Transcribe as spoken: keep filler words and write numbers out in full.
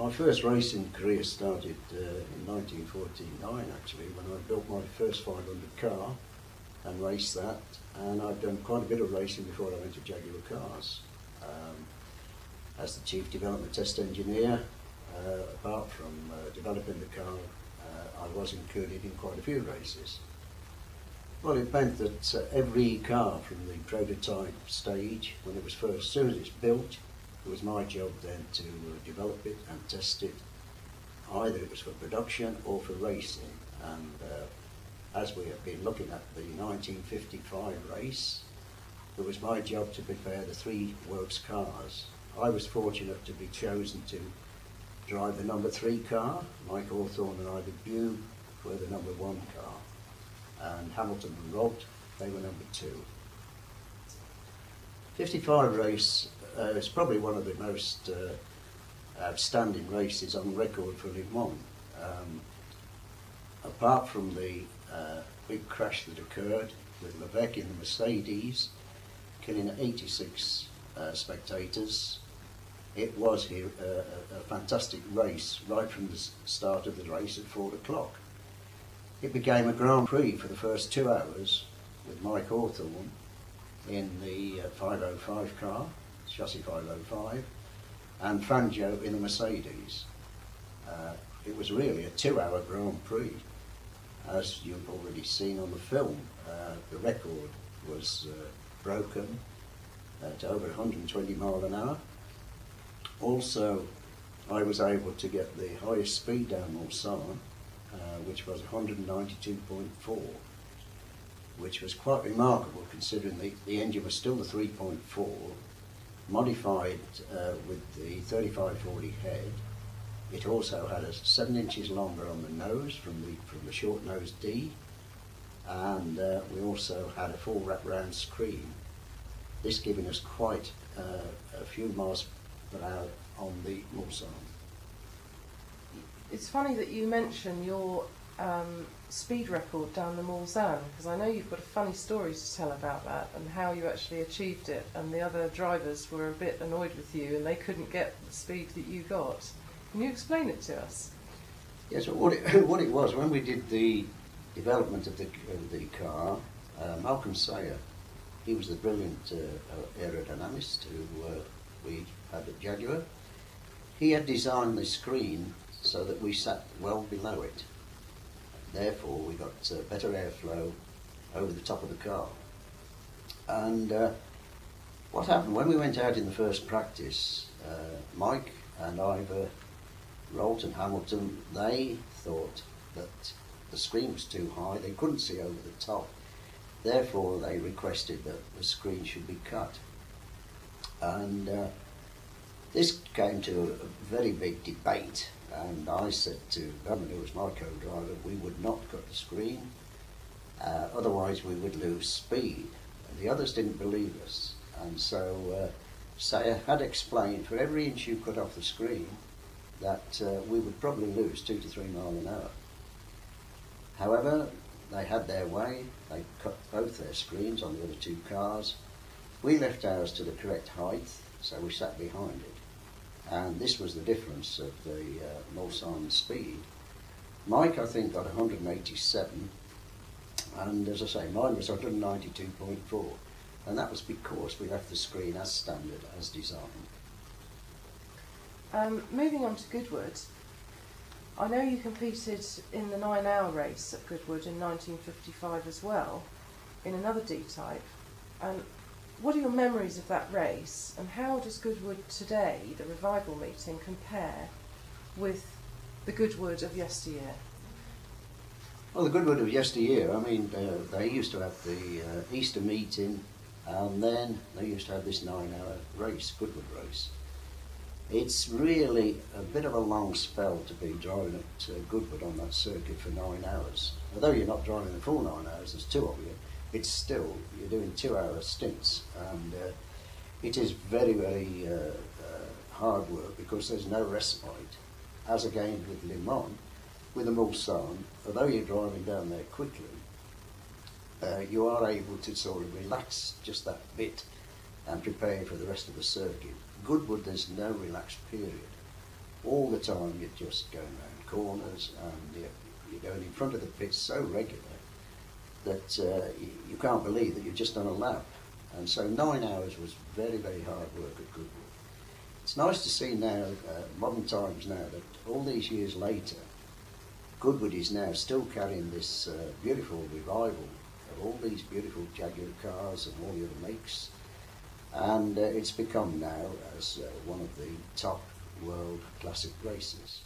My first racing career started uh, in nineteen forty-nine, actually, when I built my first five hundred car and raced that. And I'd done quite a bit of racing before I went to Jaguar Cars, um, as the chief development test engineer. Uh, apart from uh, developing the car, uh, I was included in quite a few races. Well, it meant that uh, every car from the prototype stage, when it was first, as soon as it's built, it was my job then to uh, develop it and test it. Either it was for production or for racing. And uh, as we have been looking at the nineteen fifty-five race, it was my job to prepare the three works cars. I was fortunate to be chosen to drive the number three car. Mike Hawthorn and Ivan Bueb were the number one car, and Hamilton and Rolt, they were number two. fifty-five race uh, is probably one of the most uh, outstanding races on record for Le Mans. Um, apart from the uh, big crash that occurred with Levesque in the Mercedes, killing eighty-six uh, spectators, it was a, a, a fantastic race right from the start of the race at four o'clock. It became a Grand Prix for the first two hours with Mike Hawthorn in the five oh five car, chassis five oh five, and Fangio in a Mercedes. Uh, it was really a two-hour Grand Prix, as you've already seen on the film. Uh, the record was uh, broken uh, to over one hundred twenty miles an hour. Also, I was able to get the highest speed down Mulsanne, Uh, which was one ninety-two point four, which was quite remarkable considering the, the engine was still the three point four, modified uh, with the thirty-five forty head. It also had a seven inches longer on the nose from the, from the short nose D, and uh, we also had a full wraparound screen, this giving us quite uh, a few miles per hour on the Mulsanne. It's funny that you mention your um, speed record down the Mulsanne, because I know you've got a funny story to tell about that and how you actually achieved it, and the other drivers were a bit annoyed with you and they couldn't get the speed that you got. Can you explain it to us? Yes, well, what, it, what it was, when we did the development of the, of the car, uh, Malcolm Sayer, he was the brilliant uh, aerodynamist who uh, we had at Jaguar. He had designed the screen so that we sat well below it. Therefore, we got uh, better airflow over the top of the car. And uh, what happened, when we went out in the first practice, uh, Mike and Ivor, Rolt and Hamilton, they thought that the screen was too high, they couldn't see over the top. Therefore, they requested that the screen should be cut. And uh, this came to a very big debate, and I said to Governor, who was my co-driver, we would not cut the screen, uh, otherwise we would lose speed. And the others didn't believe us, and so uh, Sayer had explained for every inch you cut off the screen that uh, we would probably lose two to three miles an hour. However, they had their way, they cut both their screens on the other two cars. We left ours to the correct height, so we sat behind it. And this was the difference of the uh, Mulsanne speed. Mike, I think, got one hundred eighty-seven, and as I say, mine was one ninety-two point four, and that was because we left the screen as standard, as designed. Um, moving on to Goodwood, I know you competed in the nine-hour race at Goodwood in nineteen fifty-five as well, in another D-type. And what are your memories of that race, and how does Goodwood today, the revival meeting, compare with the Goodwood of yesteryear? Well, the Goodwood of yesteryear, I mean, uh, they used to have the uh, Easter meeting, and then they used to have this nine-hour race, Goodwood race. It's really a bit of a long spell to be driving at uh, Goodwood on that circuit for nine hours. Although you're not driving the full nine hours, there's two of you, it's still, you're doing two-hour stints, and uh, it is very, very uh, uh, hard work because there's no respite. As again with Le Mans, with the Mulsanne, although you're driving down there quickly, uh, you are able to sort of relax just that bit and prepare for the rest of the circuit. Goodwood, there's no relaxed period. all the time. You're just going around corners, and you're, you're going in front of the pits so regularly that uh, you, you can't believe that you've just done a lap. And so nine hours was very, very hard work at Goodwood. It's nice to see now, uh, modern times now, that all these years later, Goodwood is now still carrying this uh, beautiful revival of all these beautiful Jaguar cars and all the other makes. And uh, it's become now as uh, one of the top world classic races.